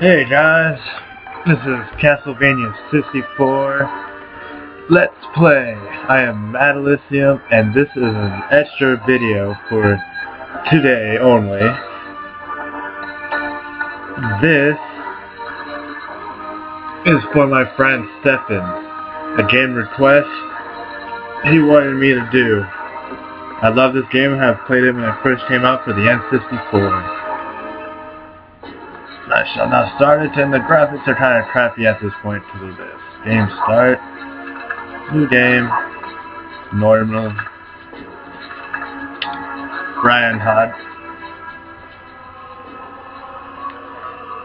Hey guys, this is Castlevania64. Let's play. I am Madelysium, and this is an extra video for today only. This is for my friend Stefan. A game request he wanted me to do. I love this game. I have played it when it first came out for the N64. I shall now start it, and the graphics are kind of crappy at this point to do this. Game start. New game. Normal. Brian Hodge.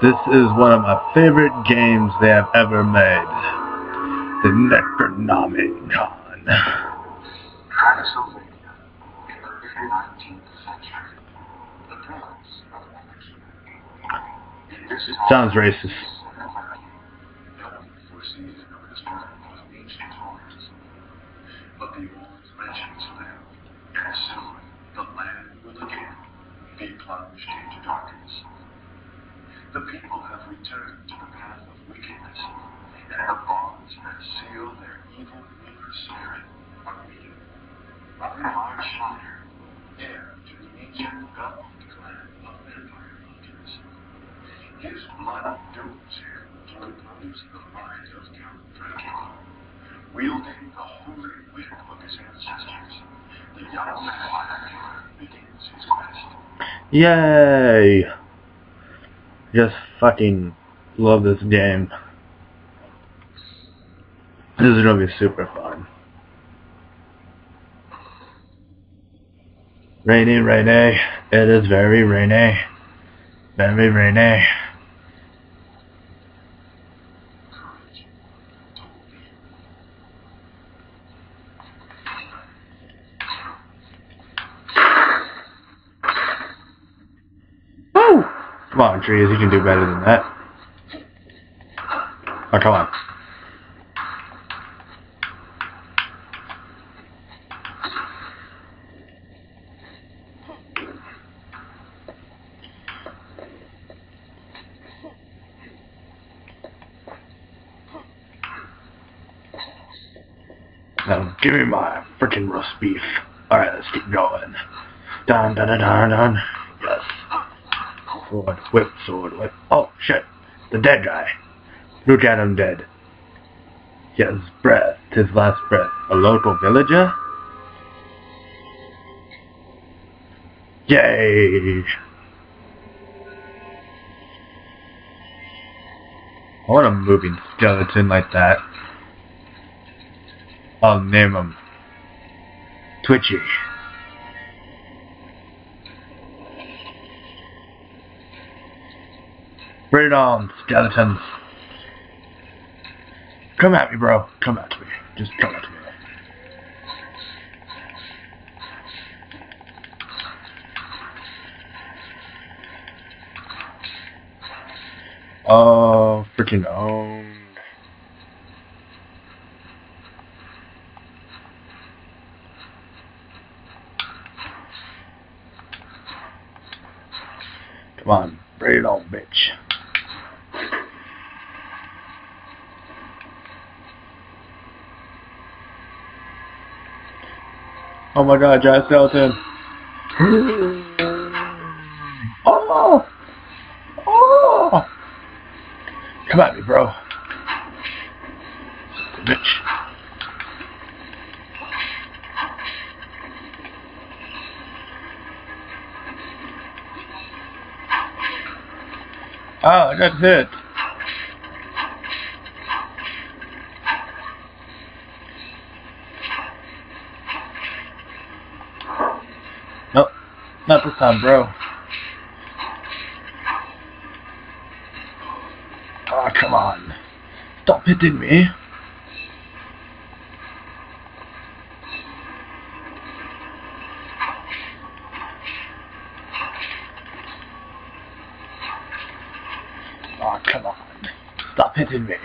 This is one of my favorite games they have ever made. The Necronomicon. Castlevania, in the 19th century, the tales of Anarchy. It sounds racist. The people have returned to the path of wickedness, and the bonds that seal their evil ruler's spirit are meeting. Our Schneider, heir to the ancient government clan of Vampire Hunters. His blood dooms him to impose the mind of Count Dracula. Wielding the holy whip of his ancestors, the young vampire begins his quest. Yay! Just fucking love this game. This is gonna be super fun. Rainy, rainy. It is very rainy. Very rainy. Come on, trees, you can do better than that. Oh, come on. Now, give me my frickin' roast beef. Alright, let's keep going. Dun dun dun dun dun. Yes. Sword, whip, sword, whip. Oh, shit. The dead guy. Look at him dead. His breath. His last breath. A local villager? Yay! I want a moving skeleton like that. I'll name him Twitchy. Bring it on, skeletons. Come at me, bro. Come at me. Just come at me. Oh, freaking owned. Come on. Bring it on, bitch. Oh my god, giant skeleton. Oh! Oh! Come at me, bro. Bitch. Oh, I got hit. Not this time, bro. Ah, oh, come on. Stop hitting me. Ah, oh, come on. Stop hitting me.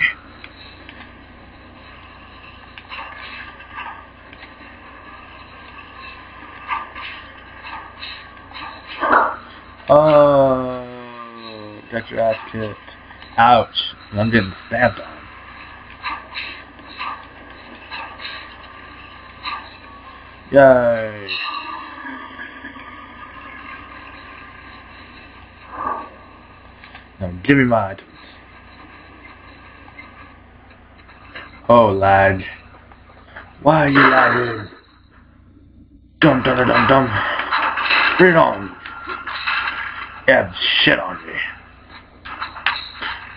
Oh, got your ass kicked. Ouch. I'm getting stabbed on. Yay. Now give me my items. Oh, lad. Why are you lagging? Dum dum dum dum dum. Bring it on. Yeah, shit on me.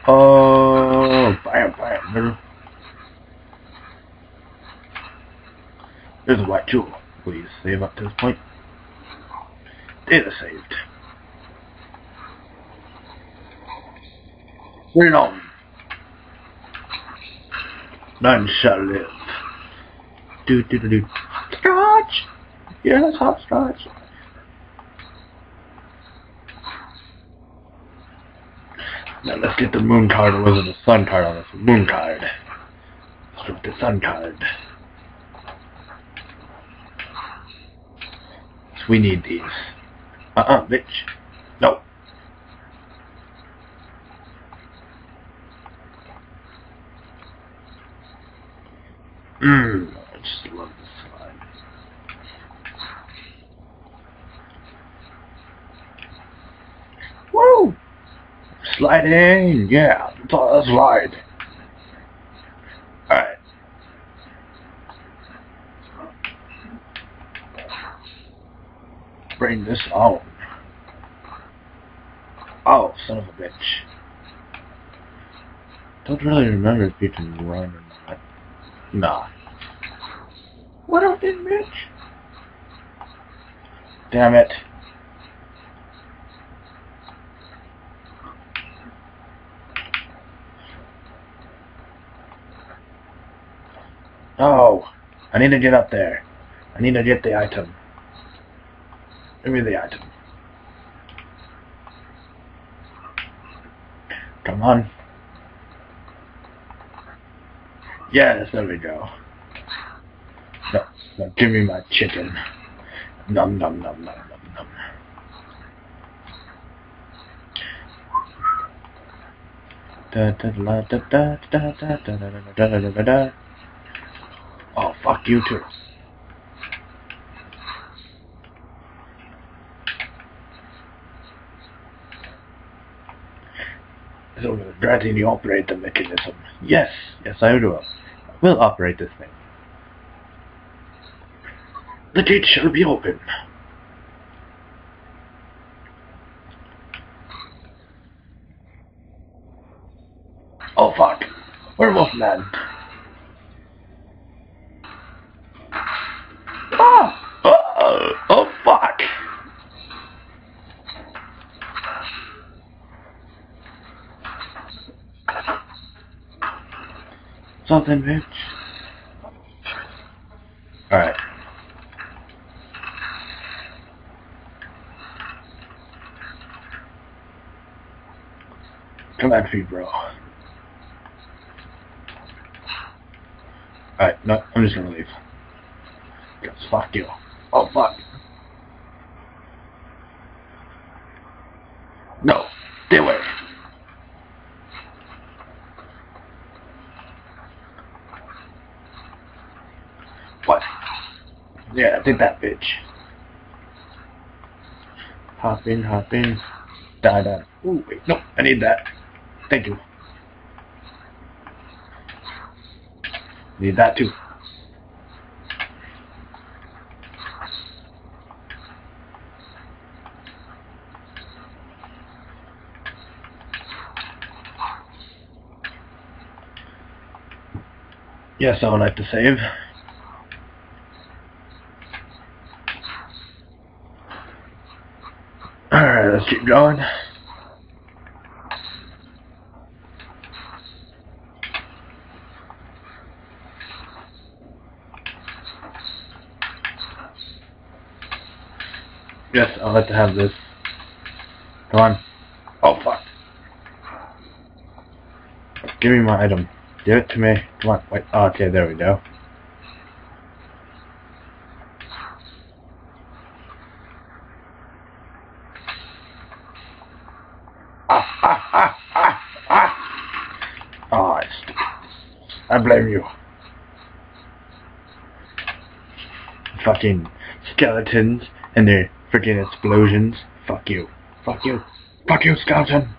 Oh, bam. There's a white jewel. Please save up to this point. Data saved. Bring it on. None shall live. Do. Scotch! Yeah, that's hot scotch. Now let's get the moon card, or was it the sun card on this? Moon card. Let's go with the sun card. So we need these. Bitch. No. I just love this slide. Woo! Sliding, yeah, that's slide. Alright. Bring this on. Oh, son of a bitch. Don't really remember if you can run or not. Nah. What up, then, bitch? Damn it. Oh, I need to get up there. I need to get the item. Give me the item. Come on. Yes, there we go. No, no, give me my chicken. Nom nom nom nom nom nom. Da da da da da da da da da da da da. Oh, fuck you too. So we're gradually you operate the mechanism. Yes, I do. We'll operate this thing. The gate shall be open. Oh fuck! Werewolf man. Ah! Oh fuck! Something, bitch. All right. Come back to me, bro. Alright, no, I'm just gonna leave. Because fuck you. Oh, fuck. No, stay away. What? Yeah, take that, bitch. Hop in. Die. Ooh, wait, no, I need that. Thank you. Need that too. Yes, I would like to save. Alright, let's keep going. Yes, I'll let to have this. Come on. Oh, fuck. Give me my item. Give it to me. Come on. Wait. Oh, okay, there we go. I blame you. Fucking skeletons and their freaking explosions. Fuck you. Fuck you. Fuck you, skeleton!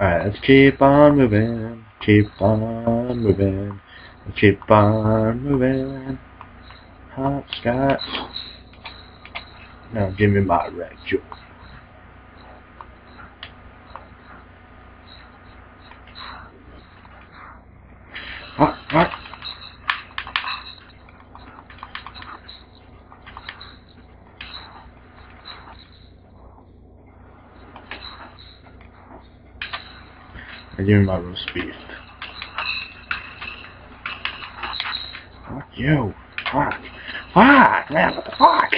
Alright, let's keep on moving. Keep on moving. Let's keep on moving. Hopscotch. Now give me my red jewel. What? I give him my roast beef. Fuck you. Fuck. Fuck, man. What the fuck?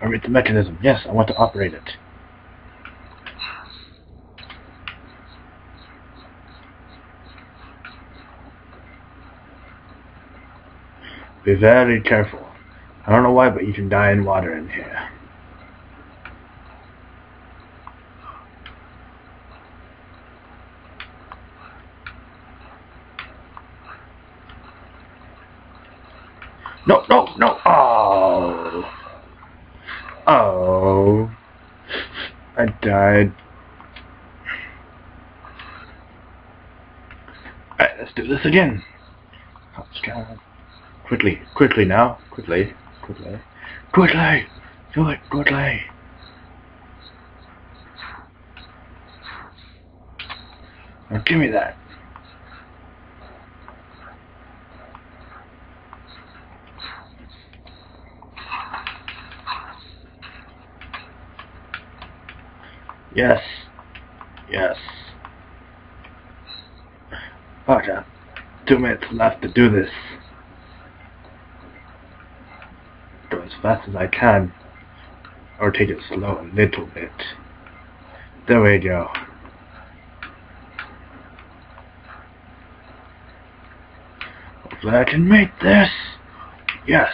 I read the mechanism. Yes, I want to operate it. Be very careful. I don't know why, but you can die in water in here. No, no, no! Oh! Oh! I died. Alright, let's do this again. Hopscotch. Quickly, quickly now. Quickly, quickly. Quickly! Do it, quickly! Now give me that. Yes. Yes. Fuck, 2 minutes left to do this. Do as fast as I can. Or take it slow a little bit. There we go. Hopefully I can make this. Yes.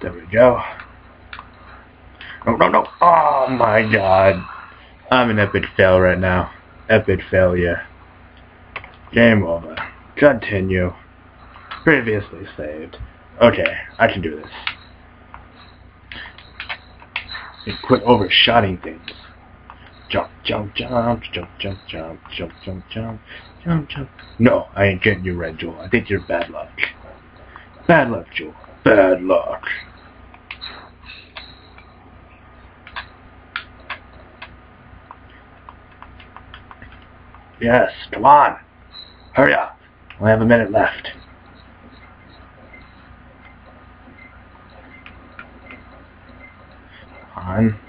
There we go. No, no, no! Oh my god! I'm an epic fail right now. Epic failure. Game over. Continue. Previously saved. Okay, I can do this. And quit overshotting things. Jump, jump, jump, jump, jump, jump, jump, jump, jump, jump, jump. No, I ain't getting you, Red Jewel. I think you're bad luck. Bad luck, Jewel. Bad luck. Yes, come on! Hurry up! I have a minute left. Come on.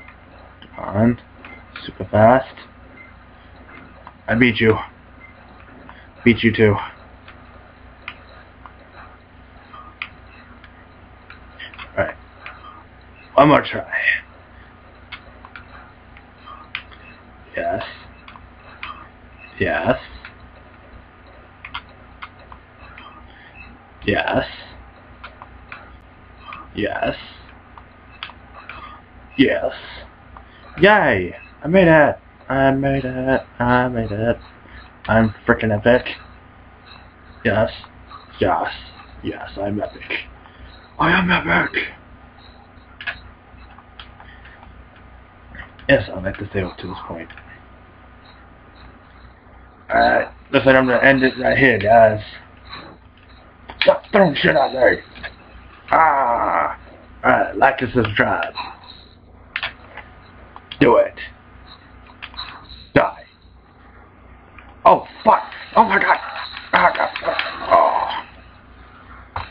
Come on. Super fast. I beat you. Beat you too. Alright. One more try. Yes. Yes. Yes. Yes. Yes. Yay! I made it! I made it! I made it! I'm freaking epic. Yes. Yes. Yes, I'm epic. I am epic! Yes, I'd like to stay up to this point. Alright, looks like I'm gonna end it right here, guys. Stop throwing shit out there! Ah! Alright, like and subscribe. Do it. Die. Oh, fuck! Oh my god! Oh, god. Oh.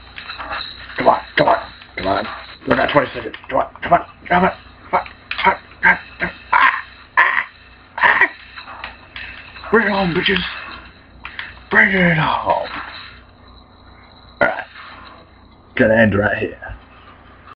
Come on, come on, come on. We're not 20 seconds. Come on, come on, come on. Fuck, fuck, fuck, fuck. Bring it home, bitches! Bring it home! Alright. Gonna end right here.